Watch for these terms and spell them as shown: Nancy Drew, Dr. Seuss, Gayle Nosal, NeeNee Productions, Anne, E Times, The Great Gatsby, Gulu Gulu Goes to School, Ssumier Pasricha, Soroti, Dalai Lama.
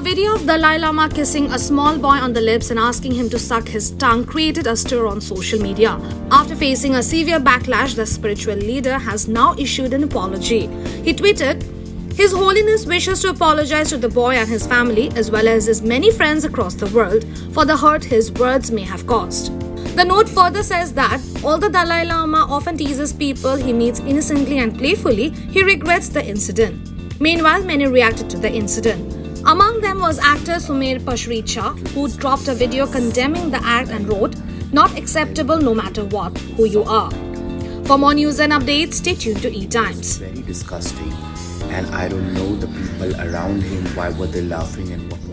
A video of Dalai Lama kissing a small boy on the lips and asking him to suck his tongue created a stir on social media. After facing a severe backlash, the spiritual leader has now issued an apology. He tweeted, "His Holiness wishes to apologize to the boy and his family, as well as his many friends across the world, for the hurt his words may have caused." The note further says that, although Dalai Lama often teases people he meets innocently and playfully, he regrets the incident. Meanwhile, many reacted to the incident. Among them was actor Ssumier Pasricha, who dropped a video condemning the act and wrote, "Not acceptable no matter what, who you are." For more news and updates, stay tuned to E Times. It's very disgusting, and I don't know the people around him, why were they laughing and what.